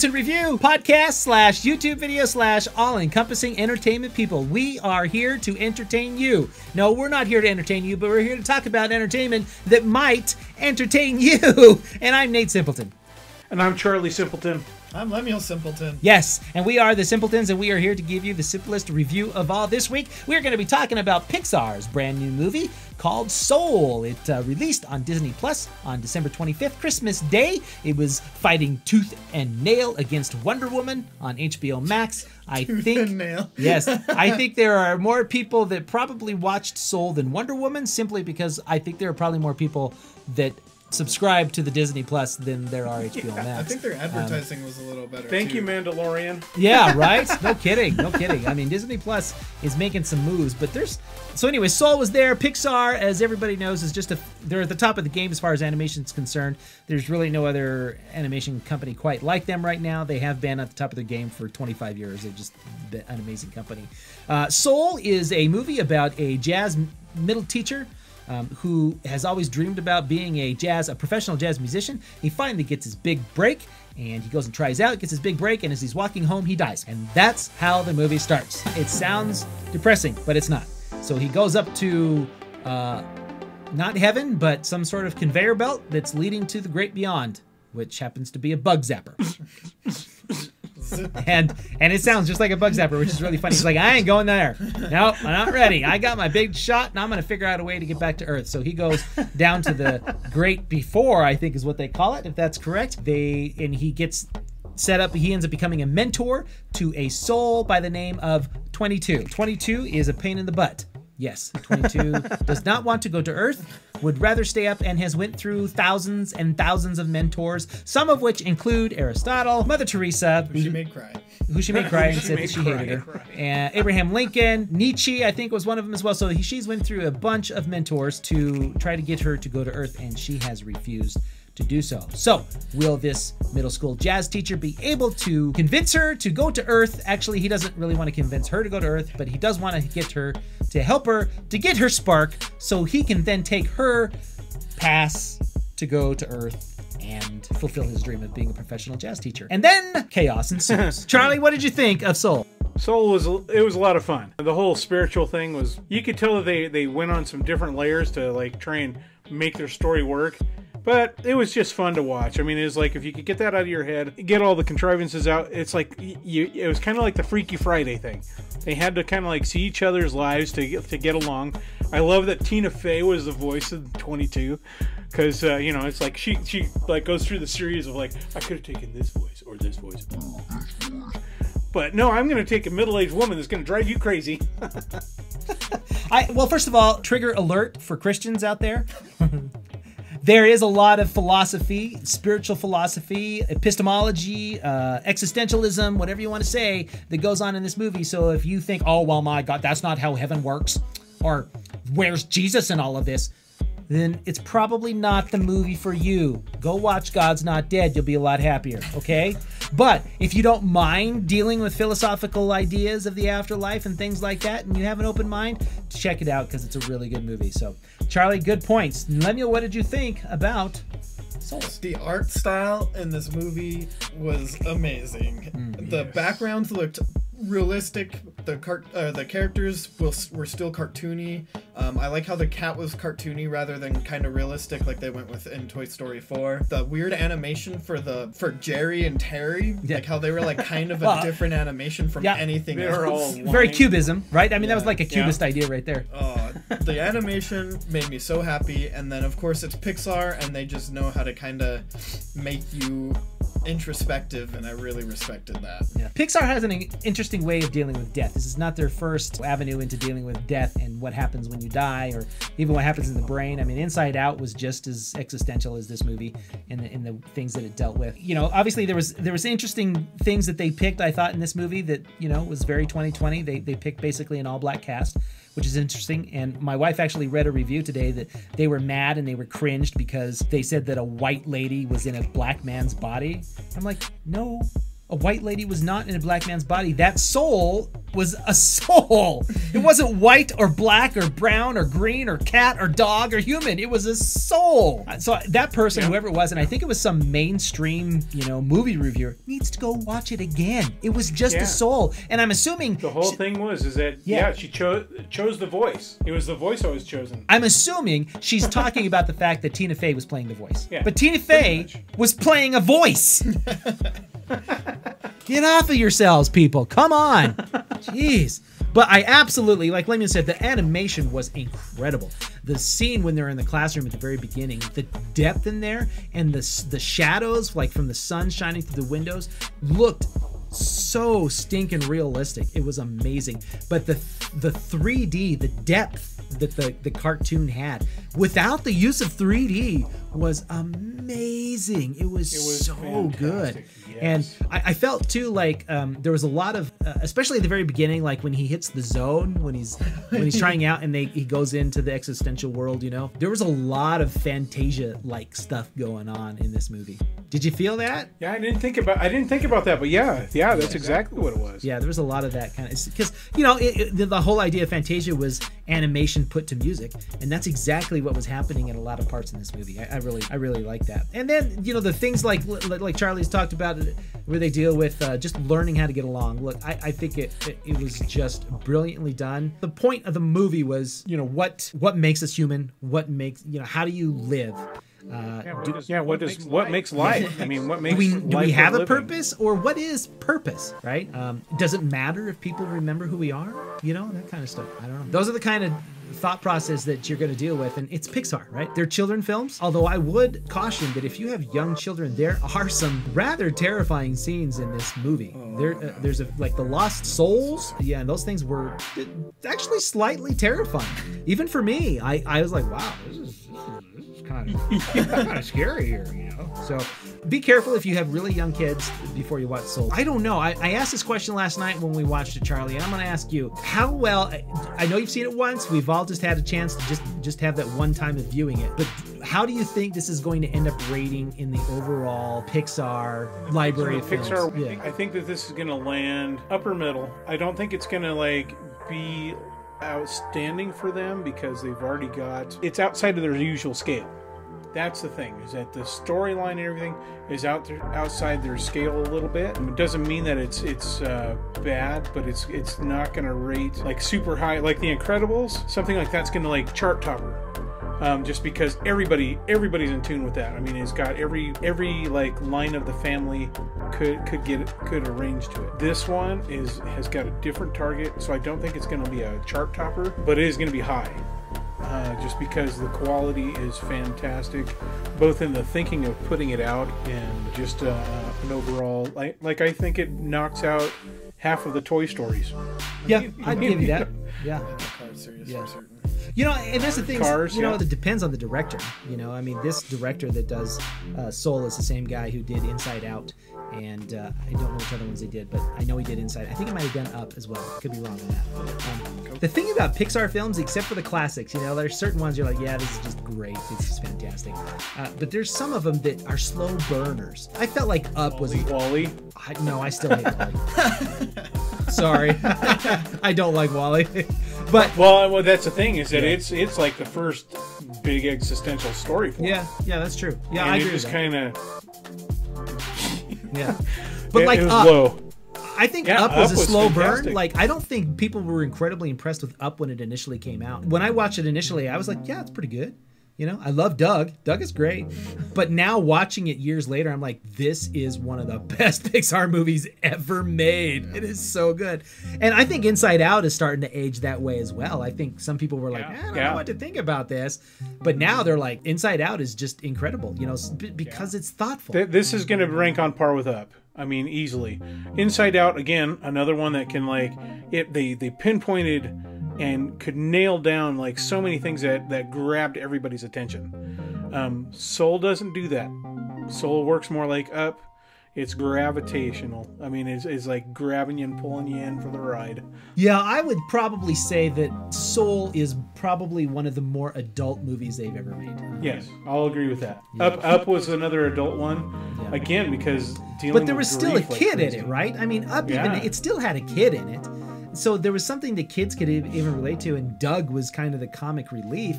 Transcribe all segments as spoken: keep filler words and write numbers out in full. Simpleton Review podcast slash YouTube video slash all-encompassing entertainment people. We are here to entertain you. No, we're not here to entertain you, but we're here to talk about entertainment that might entertain you. And I'm Nate Simpleton. And I'm Charlie Simpleton. I'm Lemuel Simpleton. Yes, and we are the Simpletons, and we are here to give you the simplest review of all. This week, we're going to be talking about Pixar's brand new movie called Soul. It uh, released on Disney Plus on December twenty-fifth, Christmas Day. It was fighting tooth and nail against Wonder Woman on H B O Max. I tooth think, and nail. Yes, I think there are more people that probably watched Soul than Wonder Woman, simply because I think there are probably more people that subscribe to the Disney Plus than there are H B O yeah, Max. I think their advertising um, was a little better. Thank too. you, Mandalorian. Yeah, right? No kidding. No kidding. I mean, Disney Plus is making some moves, but there's... So anyway, Soul was there. Pixar, as everybody knows, is just a... They're at the top of the game as far as animation is concerned. There's really no other animation company quite like them right now. They have been at the top of their game for twenty-five years. They've just been an amazing company. Uh, Soul is a movie about a jazz middle teacher Um, who has always dreamed about being a jazz, a professional jazz musician. He finally gets his big break, and he goes and tries out, gets his big break, and as he's walking home, he dies. And that's how the movie starts. It sounds depressing, but it's not. So he goes up to uh, not heaven, but some sort of conveyor belt that's leading to the great beyond, which happens to be a bug zapper. and and it sounds just like a bug zapper, which is really funny. He's like, I ain't going there. Nope, I'm not ready. I got my big shot, and I'm going to figure out a way to get back to Earth. So he goes down to the great before, I think is what they call it, if that's correct. They and he gets set up. He ends up becoming a mentor to a soul by the name of twenty-two. twenty-two is a pain in the butt. Yes, twenty-two does not want to go to Earth, would rather stay up, and has went through thousands and thousands of mentors, some of which include Aristotle, Mother Teresa, who she made cry, who she made cry and said that she hated her, and Abraham Lincoln, Nietzsche, I think was one of them as well. So he, she's went through a bunch of mentors to try to get her to go to Earth, and she has refused to do so. So will this middle school jazz teacher be able to convince her to go to Earth? Actually, he doesn't really want to convince her to go to Earth, but he does want to get her to help her to get her spark so he can then take her pass to go to Earth and fulfill his dream of being a professional jazz teacher. And then chaos ensues. Charlie, what did you think of Soul? Soul was, it was a lot of fun. The whole spiritual thing was, you could tell that they, they went on some different layers to like try and make their story work. But it was just fun to watch. I mean, it was like if you could get that out of your head, get all the contrivances out. It's like you. It was kind of like the Freaky Friday thing. They had to kind of like see each other's lives to get, to get along. I love that Tina Fey was the voice of twenty-two, because uh, you know, it's like she she like goes through the series of like, I could have taken this voice or this voice, but no, I'm going to take a middle-aged woman that's going to drive you crazy. I well, first of all, trigger alert for Christians out there. There is a lot of philosophy, spiritual philosophy, epistemology, uh, existentialism, whatever you want to say, that goes on in this movie. So if you think, oh, well, my God, that's not how heaven works, or where's Jesus in all of this, then it's probably not the movie for you. Go watch God's Not Dead. You'll be a lot happier, okay? But if you don't mind dealing with philosophical ideas of the afterlife and things like that, and you have an open mind, check it out, because it's a really good movie. So, Charlie, good points. Lemuel, what did you think about Soul? The art style in this movie was amazing. Mm, the yes. backgrounds looked realistic. The car uh, the characters was, were still cartoony. Um, I like how the cat was cartoony rather than kind of realistic, like they went with in Toy Story four. The weird animation for the for Jerry and Terry, yeah. like how they were like kind of a well, different animation from yeah. anything they were else. All Very cubism, right? I mean, yeah. that was like a cubist yeah. idea right there. Oh, the animation made me so happy, and then of course it's Pixar, and they just know how to kind of make you introspective, and I really respected that. Yeah. Pixar has an interesting way of dealing with death. This is not their first avenue into dealing with death and what happens when you die, or even what happens in the brain. I mean, Inside Out was just as existential as this movie in the, in the things that it dealt with. You know, obviously there was there was interesting things that they picked, I thought, in this movie that, you know, was very twenty twenty. They, they picked basically an all-black cast, which is interesting. And my wife actually read a review today that they were mad and they were cringed because they said that a white lady was in a black man's body. I'm like, no. A white lady was not in a black man's body. That soul was a soul. It wasn't white or black or brown or green or cat or dog or human. It was a soul. So that person, yeah. whoever it was, and I think it was some mainstream, you know, movie reviewer, needs to go watch it again. It was just yeah. a soul. And I'm assuming the whole she, thing was is that yeah, yeah she chose chose the voice. It was the voice always chosen. I'm assuming she's talking about the fact that Tina Fey was playing the voice. Yeah, but Tina Fey was playing a voice. Get off of yourselves, people. Come on. Jeez. But I absolutely, like Lemmy said, the animation was incredible. The scene when they're in the classroom at the very beginning, the depth in there and the, the shadows, like from the sun shining through the windows, looked so stinking realistic. It was amazing. But the the three D, the depth that the, the cartoon had without the use of three D was amazing. It was, it was so fantastic. Good. Yes. And I, I felt too like um, there was a lot of, uh, especially at the very beginning, like when he hits the zone, when he's when he's trying out and they, he goes into the existential world, you know, there was a lot of Fantasia-like stuff going on in this movie. Did you feel that? Yeah, I didn't think about I didn't think about that, but yeah, yeah, that's yeah, exactly what it was. Yeah, there was a lot of that kind of, because you know it, it, the, the whole idea of Fantasia was animation put to music, and that's exactly what was happening in a lot of parts in this movie. I, I really, I really like that. And then you know the things like like Charlie's talked about, where they deal with uh, just learning how to get along. Look, I, I think it, it it was just brilliantly done. The point of the movie was you know what what makes us human, what makes you know how do you live. Uh, yeah, what do, does, yeah, what does what makes life? Makes life? I mean, what makes do we, do life we have a living? Purpose, or what is purpose? Right? Um, does it matter if people remember who we are? You know, that kind of stuff. I don't know. Those are the kind of thought process that you're going to deal with, and it's Pixar, right? They're children films, although I would caution that if you have young children, there are some rather terrifying scenes in this movie. Oh, there, uh, there's a, like the lost souls, yeah, and those things were actually slightly terrifying. Even for me, I, I was like, wow, this is, this is kind of, kind of scary here, you know? So be careful if you have really young kids before you watch Soul. I don't know. I, I asked this question last night when we watched it, Charlie, and I'm going to ask you, how well, I, I know you've seen it once, we've all just had a chance to just just have that one time of viewing it, but how do you think this is going to end up rating in the overall Pixar library of films? Pixar, yeah. I think, I think that this is going to land upper middle. I don't think it's going to like be outstanding for them because they've already got it's outside of their usual scale. That's the thing, is that the storyline and everything is out there, outside their scale a little bit. It doesn't mean that it's it's uh, bad, but it's it's not going to rate like super high, like The Incredibles. Something like that's going to like chart topper, um, just because everybody everybody's in tune with that. I mean, it's got every every like line of the family could could get could arrange to it. This one is has got a different target, so I don't think it's going to be a chart topper, but it is going to be high. Uh, just because the quality is fantastic, both in the thinking of putting it out and just uh, an overall, like, like I think it knocks out half of the Toy Stories. Yeah, I'd give you that. Yeah. Yeah, the Cars series yeah. for certain. You know, and that's the thing, Cars, you know, yeah. it depends on the director. You know, I mean, this director that does uh, Soul is the same guy who did Inside Out. And uh, I don't know which other ones they did, but I know he did Inside. I think he might have done Up as well. Could be wrong on that. Um, the thing about Pixar films, except for the classics, you know, there's certain ones you're like, yeah, this is just great. This is fantastic. Uh, but there's some of them that are slow burners. I felt like Up was... WALL-E? I, no, I still hate WALL-E. Sorry. I don't like WALL-E. But well, well, that's the thing is that yeah. it's it's like the first big existential story for yeah, him. Yeah, that's true. Yeah, and I it agree just kind of... Yeah, but it, like it was Up, low. I think yeah, Up was Up a slow was burn. Like I don't think people were incredibly impressed with Up when it initially came out. When I watched it initially, I was like, yeah, it's pretty good. You know, I love Doug. Doug is great. But now watching it years later, I'm like, this is one of the best Pixar movies ever made. It is so good. And I think Inside Out is starting to age that way as well. I think some people were like, yeah, I don't yeah. know what to think about this. But now they're like, Inside Out is just incredible, you know, because yeah. it's thoughtful. Th this is going to rank on par with Up. I mean, easily. Inside Out, again, another one that can like, it, they, they pinpointed and could nail down like so many things that that grabbed everybody's attention. um Soul doesn't do that. Soul works more like Up It's gravitational. I mean, it's, it's like grabbing you and pulling you in for the ride. Yeah, I would probably say that Soul is probably one of the more adult movies they've ever made. Yes, I'll agree with that. Yeah. Up Up was another adult one, yeah. Again, because dealing with But there was still a kid in it, right? I mean, Up, yeah. even, it still had a kid in it. So there was something that kids could even relate to, and Doug was kind of the comic relief.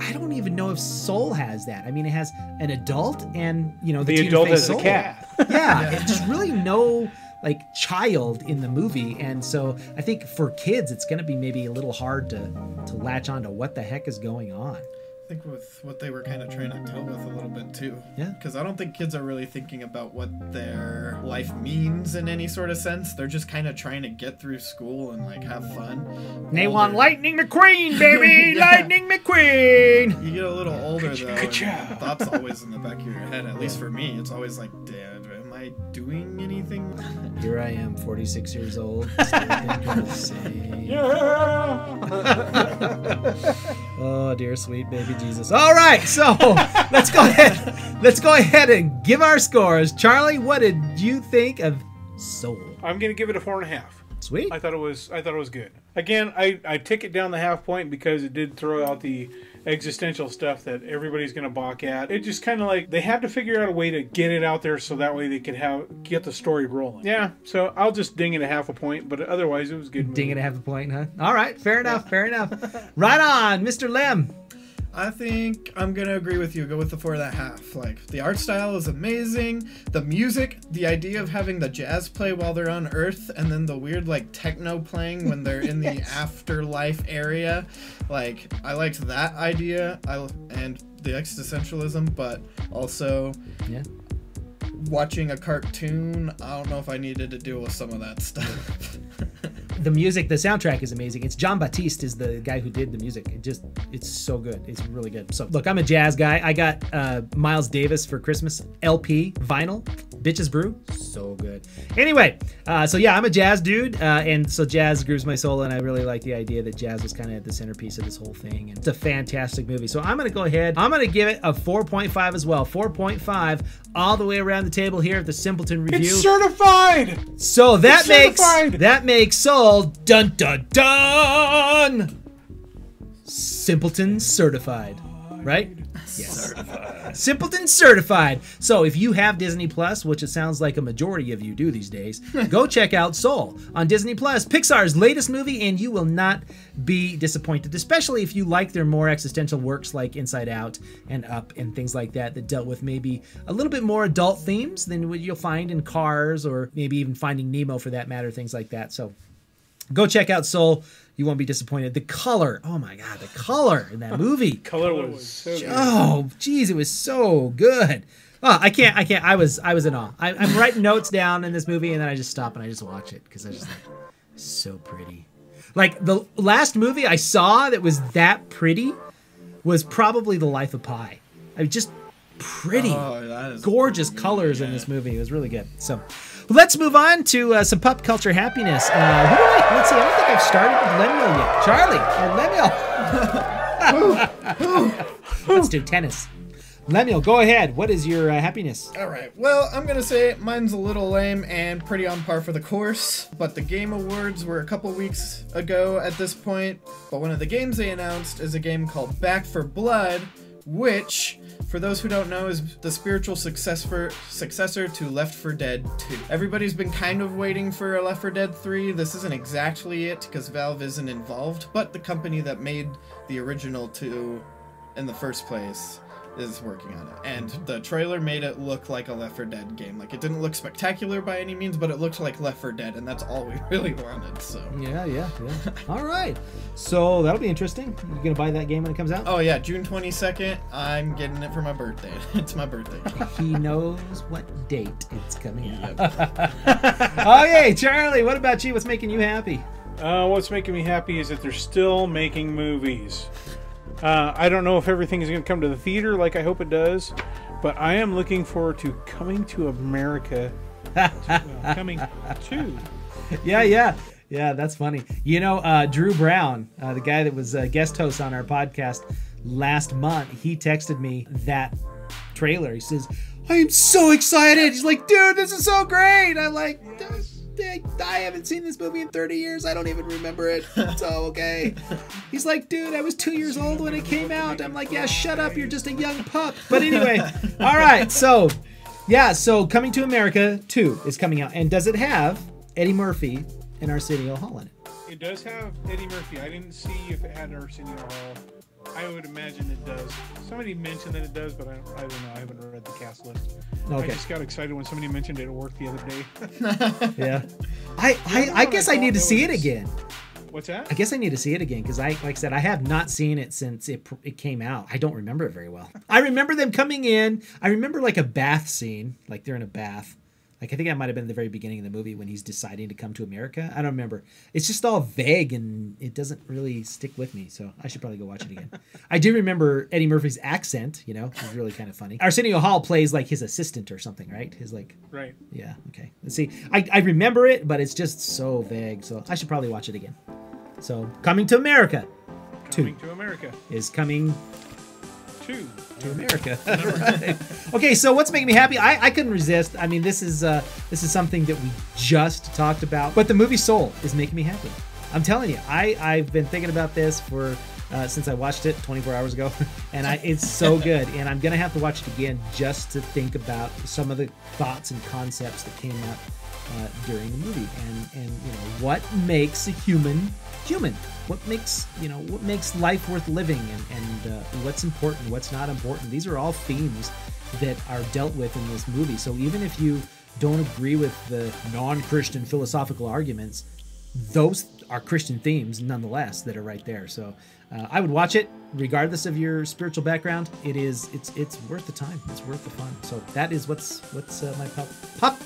I don't even know if Soul has that. I mean, it has an adult and, you know, the, the adult has Soul. A cat. Yeah, there's really no, like, child in the movie. And so I think for kids, it's going to be maybe a little hard to, to latch on to what the heck is going on. I think with what they were kind of trying to tell with a little bit, too. Yeah. Because I don't think kids are really thinking about what their life means in any sort of sense. They're just kind of trying to get through school and, like, have fun. They older. Want Lightning McQueen, baby! Yeah. Lightning McQueen! You get a little older, though, and thought's always in the back of your head. At least for me, it's always like, Dad, am I doing anything? Here I am, forty-six years old. Oh, dear sweet baby Jesus. All right, so let's go ahead. Let's go ahead and give our scores. Charlie, what did you think of Soul? I'm going to give it a four and a half. Sweet. I thought it was. I thought it was good. Again, I I tick it down the half point because it did throw out the existential stuff that everybody's going to balk at. It just kind of like they had to figure out a way to get it out there so that way they could have get the story rolling. Yeah, so I'll just ding it a half a point, but otherwise it was good. Movie. Ding it a half a point, huh? All right, fair enough, fair enough. Right on, Mister Lem. I think I'm going to agree with you. Go with the four and a half. Like, the art style is amazing. The music, the idea of having the jazz play while they're on Earth, and then the weird, like, techno playing when they're in yes. the afterlife area. Like, I liked that idea I, and the existentialism, but also yeah. watching a cartoon, I don't know if I needed to deal with some of that stuff. The music, the soundtrack is amazing. It's John Batiste is the guy who did the music. It just, it's so good. It's really good. So look, I'm a jazz guy. I got uh, Miles Davis for Christmas, L P, vinyl, Bitches Brew, so good. Anyway, uh, so yeah, I'm a jazz dude. Uh, and so jazz grooves my soul. And I really like the idea that jazz was kind of at the centerpiece of this whole thing. And it's a fantastic movie. So I'm going to go ahead. I'm going to give it a four point five as well. four point five all the way around the table here at the Simpleton Review. It's certified. So that makes, that makes Soul. Dun dun dun! Simpleton certified, right? Yes. Certified. Simpleton certified. So if you have Disney Plus, which it sounds like a majority of you do these days, go check out Soul on Disney Plus, Pixar's latest movie, and you will not be disappointed, especially if you like their more existential works like Inside Out and Up and things like that that dealt with maybe a little bit more adult themes than what you'll find in Cars or maybe even Finding Nemo for that matter, things like that. So go check out Soul. You won't be disappointed. The color. Oh, my God. The color in that movie. color was so good. Oh, geez. It was so good. Oh, I can't. I can't. I was I was in awe. I, I'm writing notes down in this movie, and then I just stop and I just watch it because I just like, so pretty. Like, the last movie I saw that was that pretty was probably The Life of Pi. I just pretty. Oh, that is gorgeous pretty, colors yeah. in this movie. It was really good. So let's move on to uh, some pop culture happiness. Uh, who do I, let's see, I don't think I've started with Lemuel yet. Charlie, Lemuel. Ooh, ooh, ooh. Let's do tennis. Lemuel, go ahead. What is your uh, happiness? All right. Well, I'm going to say mine's a little lame and pretty on par for the course, but the Game Awards were a couple weeks ago at this point, but one of the games they announced is a game called Back for Blood, which, for those who don't know, is the spiritual successor successor to Left four Dead two. Everybody's been kind of waiting for a Left four Dead three. This isn't exactly it, because Valve isn't involved, but the company that made the original two in the first place is working on it. And the trailer made it look like a Left four Dead game. Like, it didn't look spectacular by any means, but it looked like Left four Dead, and that's all we really wanted, so. Yeah, yeah, yeah. All right. So that'll be interesting. You gonna buy that game when it comes out? Oh, yeah, June twenty-second. I'm getting it for my birthday. It's my birthday. He knows what date it's coming out. Oh, yay, Charlie, what about you? What's making you happy? Uh, what's making me happy is that they're still making movies. Uh, I don't know if everything is going to come to the theater like I hope it does, but I am looking forward to Coming to America. To, well, coming to. Yeah, yeah. Yeah, that's funny. You know, uh, Drew Brown, uh, the guy that was a uh, guest host on our podcast last month, he texted me that trailer. He says, I am so excited. He's like, dude, this is so great. I like, I, I haven't seen this movie in thirty years. I don't even remember it. So, okay. He's like, dude, I was two years old when it came out. I'm like, yeah, shut up. You're just a young pup. But anyway, all right. So, yeah. So Coming to America two is coming out. And does it have Eddie Murphy and Arsenio Hall in it? It does have Eddie Murphy. I didn't see if it had Arsenio Hall. I would imagine it does. Somebody mentioned that it does, but I don't, I don't know. I haven't read the cast list. Okay. I just got excited when somebody mentioned it at work the other day. Yeah. I, I, I guess I, I need to see it again. What's that? I guess I need to see it again because, I, like I said, I have not seen it since it, it came out. I don't remember it very well. I remember them coming in. I remember, like, a bath scene, like they're in a bath. Like, I think that might have been the very beginning of the movie when he's deciding to come to America. I don't remember. It's just all vague and it doesn't really stick with me. So I should probably go watch it again. I do remember Eddie Murphy's accent, you know, which is really kind of funny. Arsenio Hall plays like his assistant or something, right? His like, right. Yeah. Okay. Let's see. I, I remember it, but it's just so vague. So I should probably watch it again. So Coming to America. Coming to America. Is coming to America. Right. Okay, so what's making me happy? I, I couldn't resist. I mean, this is uh, this is something that we just talked about, but the movie Soul is making me happy. I'm telling you, I, I've been thinking about this for uh, since I watched it twenty-four hours ago, and I, it's so good. And I'm going to have to watch it again just to think about some of the thoughts and concepts that came up uh, during the movie and, and you know, what makes a human human. What makes, you know, what makes life worth living and, and uh, what's important, what's not important. These are all themes that are dealt with in this movie. So even if you don't agree with the non-Christian philosophical arguments, those are Christian themes nonetheless that are right there. So uh, I would watch it regardless of your spiritual background. It is, it's, it's worth the time. It's worth the fun. So that is what's, what's uh, my pop, pop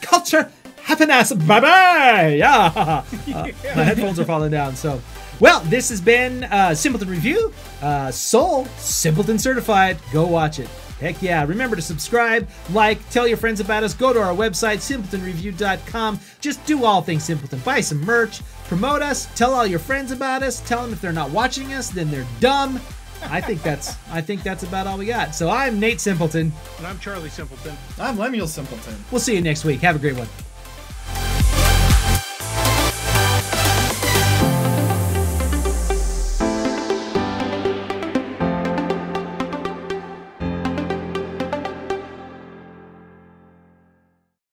culture happiness. Bye-bye. Yeah. Uh, yeah. My headphones are falling down. So, well, this has been uh, Simpleton Review. Uh, Soul, Simpleton certified. Go watch it. Heck yeah. Remember to subscribe, like, tell your friends about us. Go to our website, simpleton review dot com. Just do all things Simpleton. Buy some merch. Promote us. Tell all your friends about us. Tell them if they're not watching us, then they're dumb. I think that's I think that's about all we got. So I'm Nate Simpleton. And I'm Charlie Simpleton. I'm Lemuel Simpleton. We'll see you next week. Have a great one.